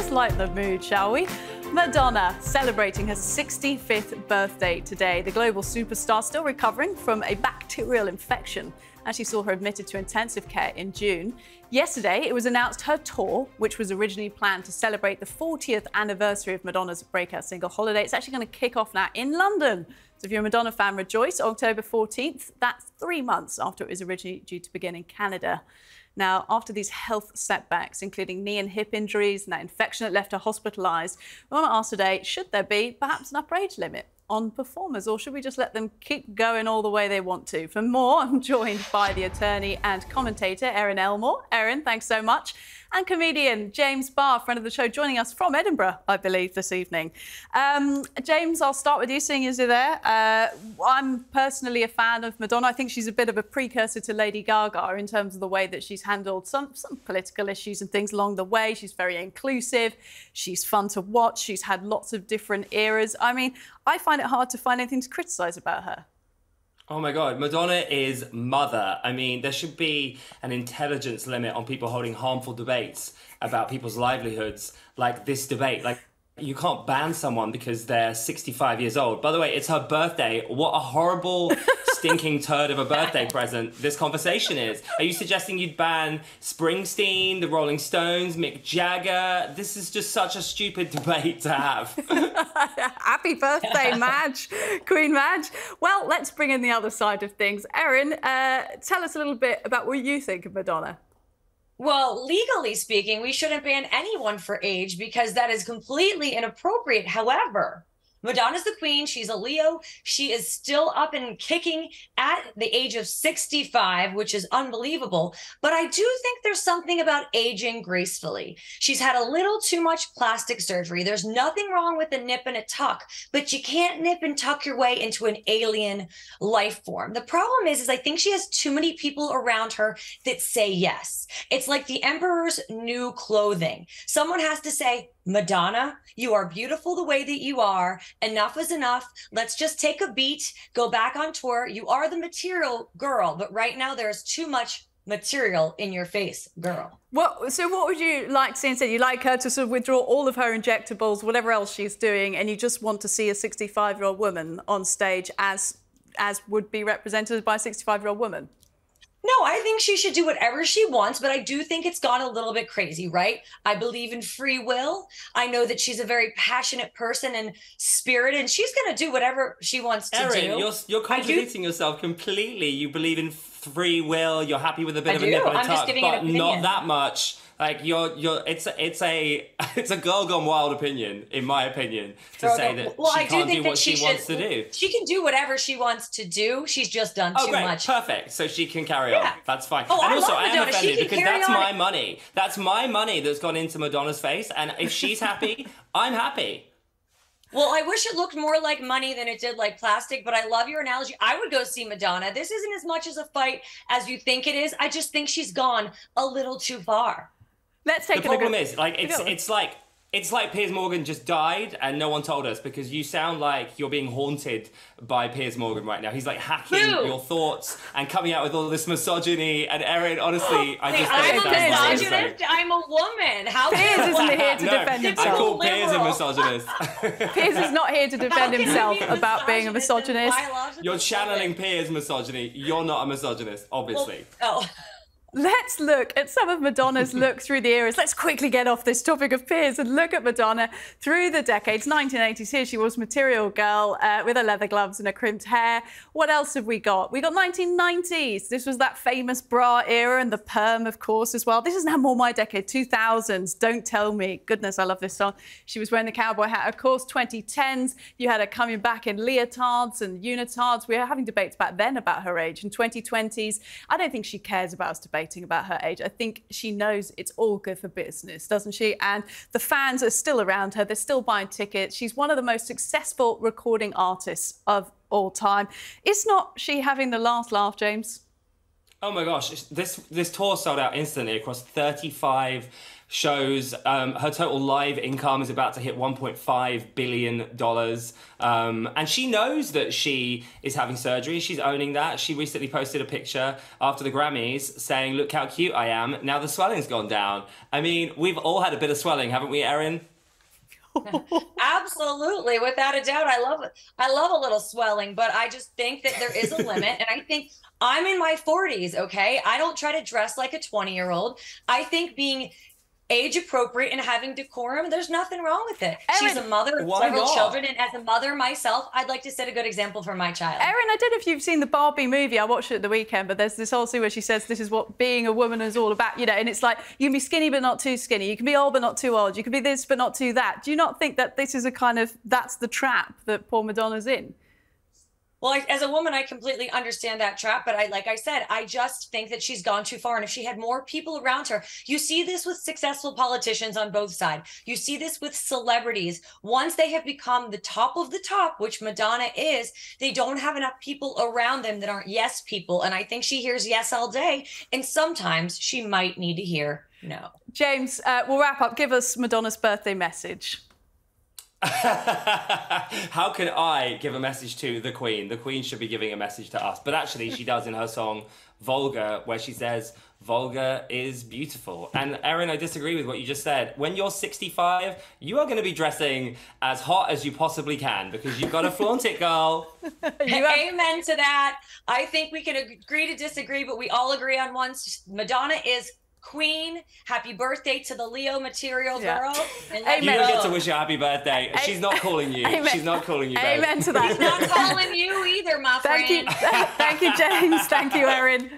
Let's lighten the mood, shall we? Madonna celebrating her 65th birthday today. The global superstar still recovering from a bacterial infection as she saw her admitted to intensive care in June. Yesterday, it was announced her tour, which was originally planned to celebrate the 40th anniversary of Madonna's breakout single Holiday. It's actually going to kick off now in London. So if you're a Madonna fan, rejoice, October 14th. That's 3 months after it was originally due to begin in Canada. Now, after these health setbacks, including knee and hip injuries and that infection that left her hospitalised, we want to ask today, should there be perhaps an upper age limit on performers, or should we just let them keep going all the way they want to? For more, I'm joined by the attorney and commentator, Erin Elmore. Erin, thanks so much. And comedian James Barr, friend of the show, joining us from Edinburgh, I believe, this evening. James, I'll start with you, seeing as you're there. I'm personally a fan of Madonna. I think she's a bit of a precursor to Lady Gaga in terms of the way that she's handled some political issues and things along the way. She's very inclusive. She's fun to watch. She's had lots of different eras. I mean, I find it hard to find anything to criticise about her. Oh my God, Madonna is mother. I mean, there should be an intelligence limit on people holding harmful debates about people's livelihoods, like this debate. Like, you can't ban someone because they're 65 years old. By the way, it's her birthday. What a horrible, stinking turd of a birthday present this conversation is. Are you suggesting you'd ban Springsteen, the Rolling Stones, Mick Jagger? This is just such a stupid debate to have. Happy birthday, Madge, Queen Madge. Well, let's bring in the other side of things. Erin, tell us a little bit about what you think of Madonna. Well, legally speaking, we shouldn't ban anyone for age because that is completely inappropriate. However, Madonna's the queen. She's a Leo. She is still up and kicking at the age of 65, which is unbelievable. But I do think there's something about aging gracefully. She's had a little too much plastic surgery. There's nothing wrong with a nip and a tuck, but you can't nip and tuck your way into an alien life form. The problem is I think she has too many people around her that say yes. It's like the emperor's new clothing. Someone has to say, Madonna, you are beautiful the way that you are. Enough is enough. Let's just take a beat, go back on tour. You are the material girl, but right now there's too much material in your face, girl. Well, so what would you like to see instead? You like her to sort of withdraw all of her injectables, whatever else she's doing, and you just want to see a 65-year-old woman on stage as would be represented by a 65-year-old woman? No, I think she should do whatever she wants, but I do think it's gone a little bit crazy, right? I believe in free will. I know that she's a very passionate person and spirit, and she's going to do whatever she wants to do. Erin, you're contradicting yourself completely. You believe in free will. You're happy with a bit of a nip and a tuck, but not that much. Like it's a girl gone wild opinion, in my opinion, to say that she can't do what she wants to do. She can do whatever she wants to do. She's just done too much. Perfect. So she can carry on. That's fine. Oh, and also, I am offended because that's my money. That's my money that's gone into Madonna's face. And if she's happy, I'm happy. Well, I wish it looked more like money than it did like plastic, but I love your analogy. I would go see Madonna. This isn't as much as a fight as you think it is. I just think she's gone a little too far. Let's take a look. The problem is, like, it's like Piers Morgan just died and no one told us, because you sound like you're being haunted by Piers Morgan right now. He's like hacking your thoughts and coming out with all this misogyny. And Erin, honestly, I just don't understand. I'm a misogynist. I'm a woman. How Piers isn't here to defend himself. I call Piers a misogynist. Piers is not here to defend himself about being a misogynist. You're channeling Piers' misogyny. You're not a misogynist, obviously. Well, let's look at some of Madonna's look through the eras. Let's quickly get off this topic of Piers and look at Madonna through the decades. 1980s, here she was, material girl, with her leather gloves and her crimped hair. What else have we got? We got 1990s. This was that famous bra era and the perm, of course, as well. This is now more my decade, 2000s. Don't tell me. Goodness, I love this song. She was wearing the cowboy hat, of course. 2010s, you had her coming back in leotards and unitards. We were having debates back then about her age. In 2020s, I don't think she cares about us debating about her age. I think she knows it's all good for business, doesn't she? And the fans are still around her. They're still buying tickets. She's one of the most successful recording artists of all time. Is not she having the last laugh, James? Oh my gosh, this tour sold out instantly across 35 shows. Her total live income is about to hit $1.5 billion. And she knows that she is having surgery. She's owning that. She recently posted a picture after the Grammys saying, "Look how cute I am. Now the swelling's gone down." I mean, we've all had a bit of swelling, haven't we, Erin? Absolutely, without a doubt. I love a little swelling, but I just think that there is a limit. And I think I'm in my 40s, okay? I don't try to dress like a 20-year-old. I think being age appropriate and having decorum, there's nothing wrong with it. Erin, she's a mother of several children, and as a mother myself, I'd like to set a good example for my child. Erin, I don't know if you've seen the Barbie movie. I watched it at the weekend, but there's this whole scene where she says this is what being a woman is all about, you know, and it's like you can be skinny but not too skinny, you can be old but not too old, you can be this but not too that. Do you not think that this is a kind of, that's the trap that poor Madonna's in? Well, as a woman, I completely understand that trap, but like I said, I just think that she's gone too far, and if she had more people around her, you see this with successful politicians on both sides. You see this with celebrities. Once they have become the top of the top, which Madonna is, they don't have enough people around them that aren't yes people, and I think she hears yes all day, and sometimes she might need to hear no. James, we'll wrap up. Give us Madonna's birthday message. How can I give a message to the Queen? The Queen should be giving a message to us. But actually, she does in her song, Volga, where she says, "Volga is beautiful." And Erin, I disagree with what you just said. When you're 65, you are going to be dressing as hot as you possibly can because you've got to flaunt it, girl. Amen to that. I think we can agree to disagree, but we all agree on one. Madonna is Queen. Happy birthday to the Leo material, girl. And amen. You don't get to wish her happy birthday. She's not calling you. Amen. She's not calling you, babe. Amen to that. She's not calling you either, my friend. Thank you. Thank you, James. Thank you, Erin.